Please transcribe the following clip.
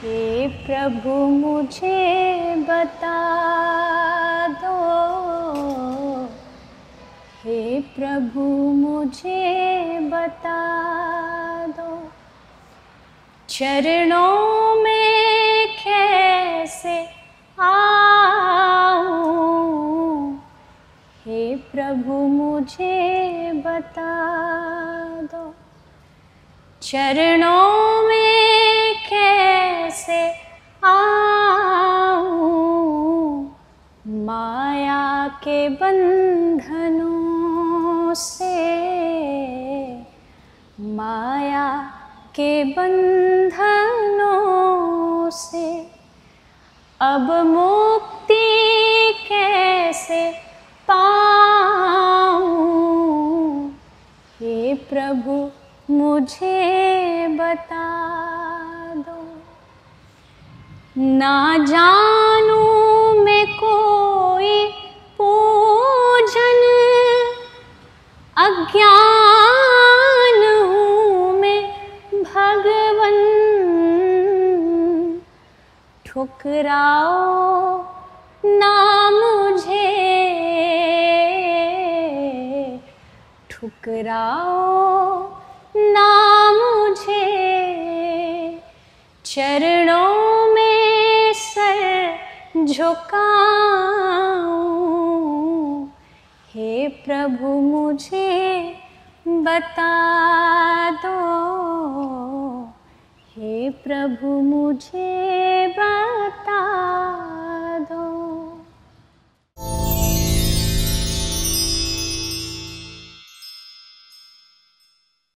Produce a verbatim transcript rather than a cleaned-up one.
हे प्रभु मुझे बता दो, हे प्रभु मुझे बता दो, चरणों में कैसे आऊं, हे प्रभु मुझे बता दो, चरणों में कैसे आऊं, माया के बंधनों से, माया के बंधनों से, अब मुक्ति कैसे पाऊं, हे प्रभु मुझे बता दो। ना जानूं मैं कोई पूजन, अज्ञान हूँ मैं भगवन, ठुकराओ ना मुझे, ठुकराओ ना मुझे, चरणों में सर झुकाऊं, हे प्रभु मुझे बता दो, हे प्रभु मुझे